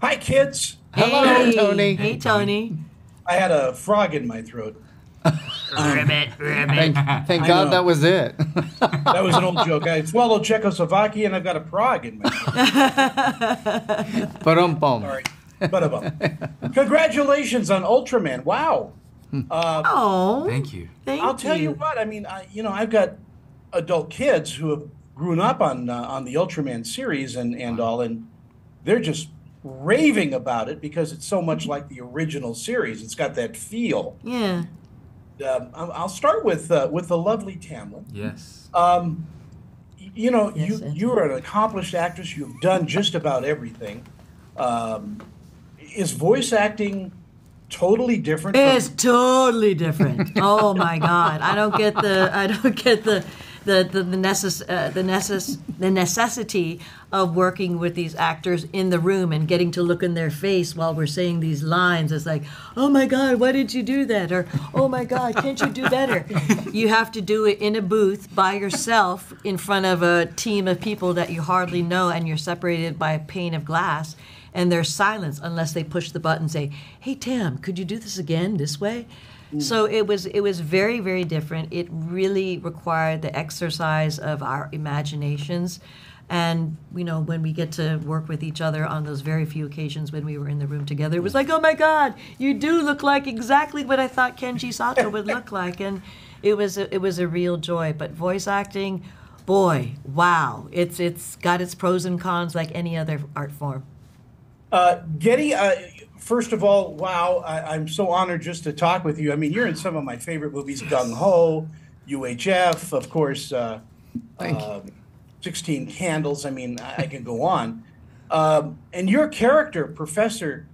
Hi, kids. Hello, hey, Tony. Hey, Tony. I had a frog in my throat. Ribbit. Thank God that was it. That was an old joke. I swallowed Czechoslovakia and I've got a frog in my throat. Ba-dum-bum. Sorry. Ba-dum-bum. Congratulations on Ultraman. Wow. Oh, thank you. I'll tell you what. I mean, I've got adult kids who have grown up on the Ultraman series and all, and they're just raving about it because it's so much like the original series. It's got that feel. Yeah. I'll start with the lovely Tamlyn. Yes. You are an accomplished actress. You've done just about everything. Is voice acting totally different? It's totally different. Oh my God! I don't get the necessity of working with these actors in the room and getting to look in their face while we're saying these lines. It's like, oh my God, why did you do that? Or, oh my God, can't you do better? You have to do it in a booth by yourself in front of a team of people that you hardly know, and you're separated by a pane of glass. And there's silence unless they push the button and say, hey, Tam, could you do this again this way? Mm. So it was very, very different. It really required the exercise of our imaginations. And, when we get to work with each other on those very few occasions when we were in the room together, it was like, oh, my God, you do look like exactly what I thought Kenji Sato would look like. And it was a real joy. But voice acting, boy, wow, it's got its pros and cons like any other art form. Gedde, first of all, wow, I'm so honored just to talk with you. I mean, you're in some of my favorite movies, Gung Ho, UHF, of course, Thank you. 16 Candles. I mean, I can go on. And your character, Professor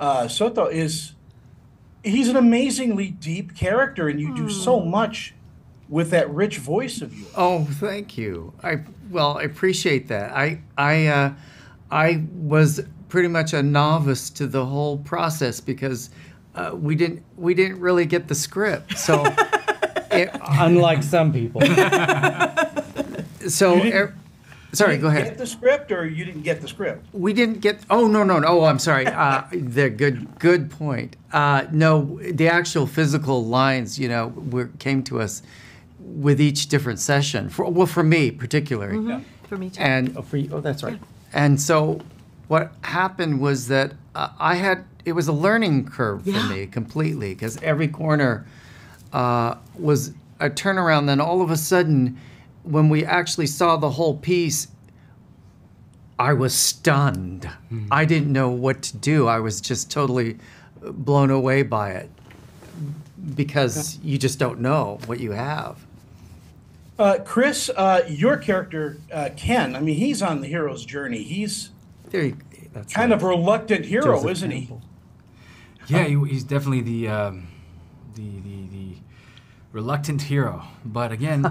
Soto, he's an amazingly deep character, and you do so much with that rich voice of yours. Oh, thank you. I appreciate that. I was pretty much a novice to the whole process because we didn't really get the script. So, unlike some people. Go ahead. Get the script, or you didn't get the script? We didn't get. Oh no! Oh, I'm sorry. The good point. No, the actual physical lines, came to us with each different session. For me particularly. Mm-hmm. Yeah. For me too. And for you. Oh, that's right. Yeah. And so. What happened was that it was a learning curve for me completely, because every corner was a turnaround. Then all of a sudden, when we actually saw the whole piece, I was stunned. Mm-hmm. I didn't know what to do. I was just totally blown away by it, because you just don't know what you have. Chris, your character, Ken, I mean, he's on the hero's journey. He's... That's kind of reluctant hero, Joseph isn't Campbell. He? Yeah, he's definitely the reluctant hero. But again,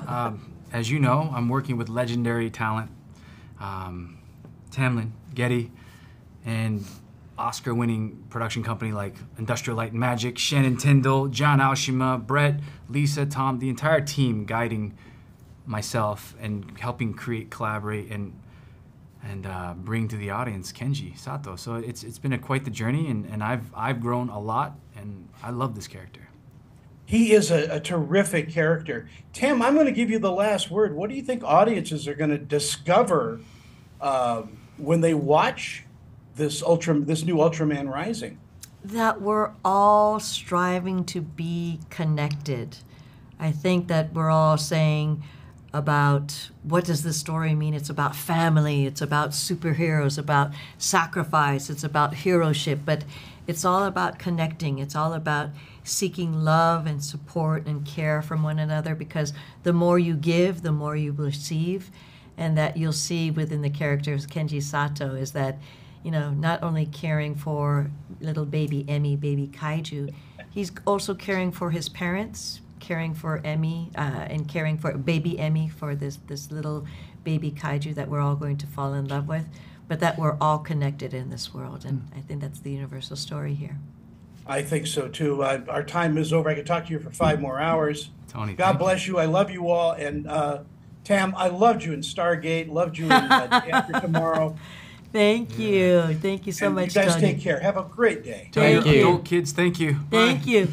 as you know, I'm working with legendary talent, Tamlyn, Gedde, and Oscar-winning production company like Industrial Light and Magic, Shannon Tindall, John Oshima, Brett, Lisa, Tom, the entire team guiding myself and helping create, collaborate, and bring to the audience Kenji Sato. So it's been quite the journey, and I've grown a lot, and I love this character. He is a terrific character. Tam, I'm going to give you the last word. What do you think audiences are going to discover when they watch this new Ultraman Rising? That we're all striving to be connected. I think that we're all saying, about what does this story mean? It's about family, it's about superheroes, about sacrifice, it's about heroship, but it's all about connecting. It's all about seeking love and support and care from one another, because the more you give, the more you receive. And that you'll see within the characters Kenji Sato is that, not only caring for little baby Emmy, baby Kaiju, he's also caring for his parents, caring for Emmy, and caring for baby Emmy, for this little baby Kaiju that we're all going to fall in love with, but that we're all connected in this world, and I think that's the universal story here. I think so too. Our time is over. I could talk to you for 5 more hours. Tony, God bless you. I love you all, and Tam, I loved you in Stargate, loved you in After Tomorrow. Thank you. Thank you so much, Tony. You guys take care. Have a great day. Thank you. Adult kids, thank you. Thank you.